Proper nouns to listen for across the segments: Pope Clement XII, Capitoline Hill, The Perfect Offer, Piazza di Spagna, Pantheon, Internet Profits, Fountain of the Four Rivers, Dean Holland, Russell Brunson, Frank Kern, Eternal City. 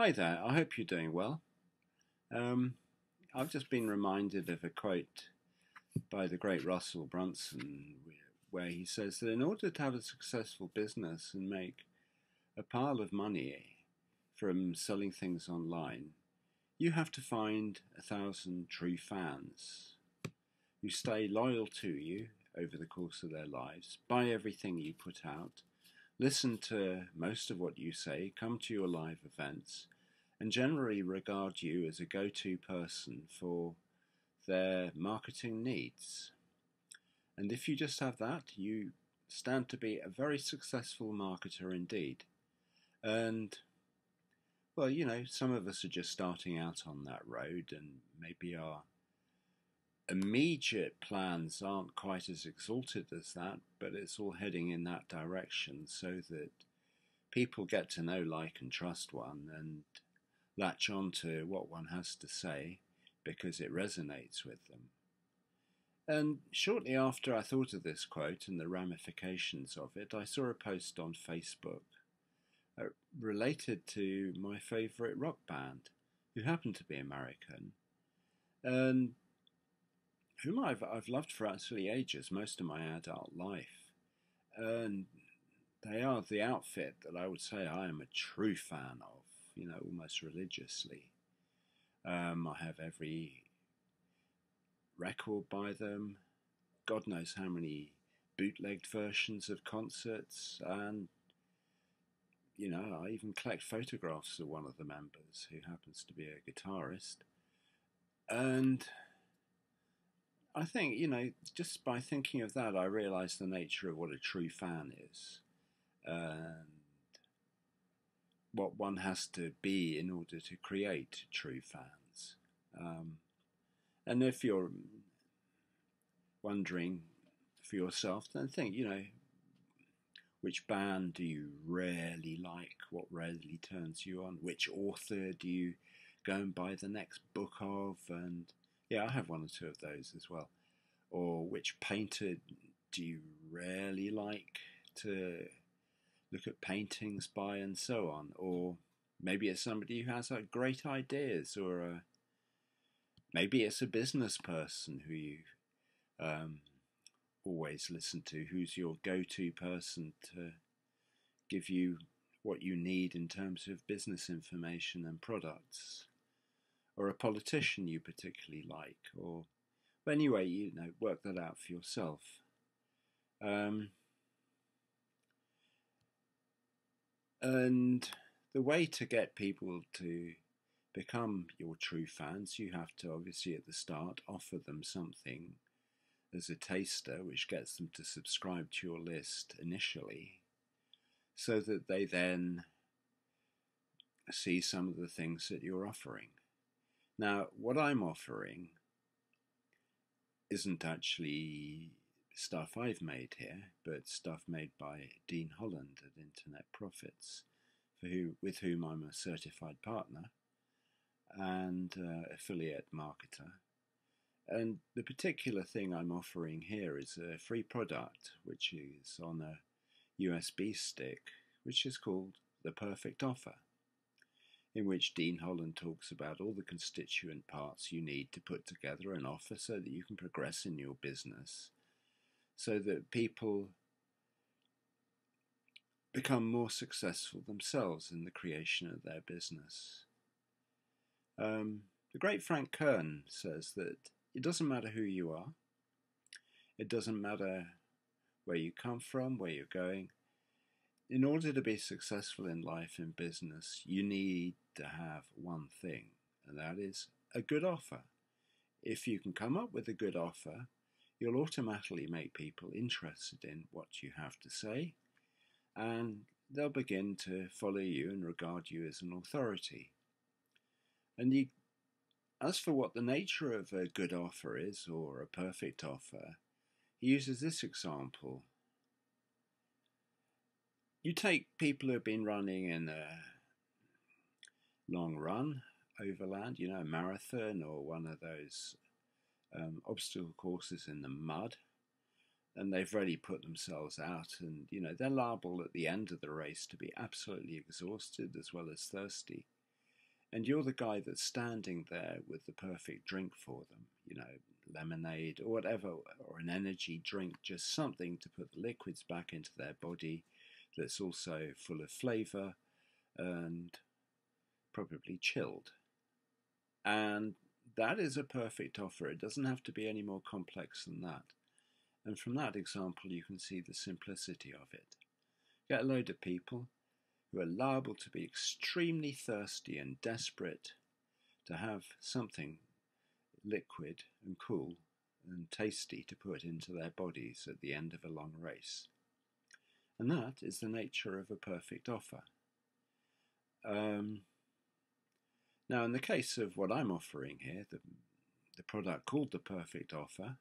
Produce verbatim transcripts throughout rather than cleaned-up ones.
Hi there, I hope you're doing well. Um, I've just been reminded of a quote by the great Russell Brunson where he says that in order to have a successful business and make a pile of money from selling things online, you have to find a thousand true fans who stay loyal to you over the course of their lives, buy everything you put out, listen to most of what you say, come to your live events, and generally regard you as a go-to person for their marketing needs. And if you just have that, you stand to be a very successful marketer indeed. And, well, you know, some of us are just starting out on that road, and maybe our immediate plans aren't quite as exalted as that, but it's all heading in that direction so that people get to know, like, and trust one and latch on to what one has to say because it resonates with them. And shortly after I thought of this quote and the ramifications of it, I saw a post on Facebook uh, related to my favourite rock band, who happened to be American, and whom I've, I've loved for actually ages, most of my adult life. And they are the outfit that I would say I am a true fan of, you know, almost religiously. Um, I have every record by them, God knows how many bootlegged versions of concerts, and, you know, I even collect photographs of one of the members, who happens to be a guitarist. And I think, you know, just by thinking of that, I realise the nature of what a true fan is and what one has to be in order to create true fans. Um, and if you're wondering for yourself, then think, you know, which band do you really like? What really turns you on? Which author do you go and buy the next book of? And yeah, I have one or two of those as well. Or which painter do you really like to look at paintings by, and so on? Or maybe it's somebody who has like great ideas, or a, maybe it's a business person who you um, always listen to, who's your go-to person to give you what you need in terms of business information and products. Or a politician you particularly like, or, but anyway, you know, work that out for yourself. Um, and the way to get people to become your true fans, you have to obviously at the start offer them something as a taster, which gets them to subscribe to your list initially, so that they then see some of the things that you're offering. Now, what I'm offering isn't actually stuff I've made here, but stuff made by Dean Holland at Internet Profits, for who, with whom I'm a certified partner and uh, affiliate marketer. And the particular thing I'm offering here is a free product, which is on a U S B stick, which is called The Perfect Offer, in which Dean Holland talks about all the constituent parts you need to put together an offer so that you can progress in your business, so that people become more successful themselves in the creation of their business. Um, the great Frank Kern says that it doesn't matter who you are, it doesn't matter where you come from, where you're going. In order to be successful in life and business, you need to have one thing, and that is a good offer. If you can come up with a good offer, you'll automatically make people interested in what you have to say, and they'll begin to follow you and regard you as an authority. And you, as for what the nature of a good offer is, or a perfect offer, he uses this example. You take people who have been running in a long run, overland, you know, a marathon or one of those um, obstacle courses in the mud, and they've really put themselves out, and, you know, they're liable at the end of the race to be absolutely exhausted as well as thirsty. and you're the guy that's standing there with the perfect drink for them, you know, lemonade or whatever, or an energy drink, just something to put the liquids back into their body that's also full of flavour and probably chilled. And that is a perfect offer. It doesn't have to be any more complex than that. And from that example, you can see the simplicity of it. Get a load of people who are liable to be extremely thirsty and desperate to have something liquid and cool and tasty to put into their bodies at the end of a long race. And that is the nature of a perfect offer. Um, now, in the case of what I'm offering here, the, the product called The Perfect Offer,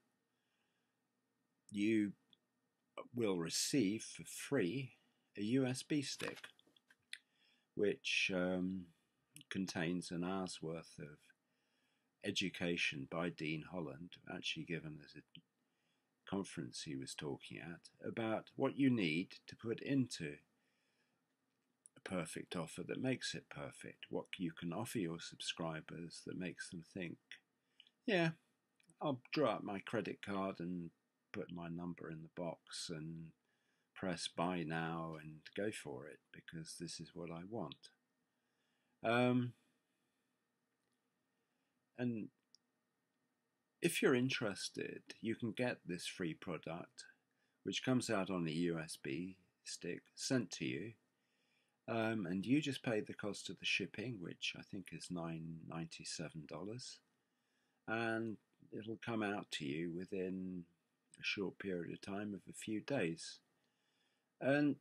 you will receive for free a U S B stick, which um, contains an hour's worth of education by Dean Holland, actually given as a conference he was talking at, about what you need to put into a perfect offer that makes it perfect, what you can offer your subscribers that makes them think, yeah, I'll draw out my credit card and put my number in the box and press buy now and go for it because this is what I want. Um, and if you're interested, you can get this free product, which comes out on a U S B stick sent to you, um, and you just pay the cost of the shipping, which I think is nine ninety-seven, and it'll come out to you within a short period of time of a few days. And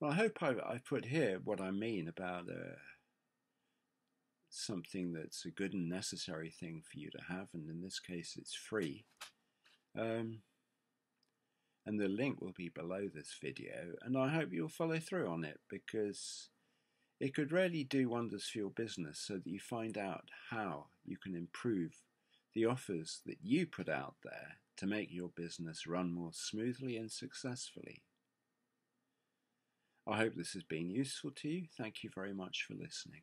well, I hope I, I put here what I mean about uh, something that's a good and necessary thing for you to have, and in this case it's free. Um, and the link will be below this video, and I hope you'll follow through on it because it could really do wonders for your business so that you find out how you can improve the offers that you put out there to make your business run more smoothly and successfully. I hope this has been useful to you. Thank you very much for listening.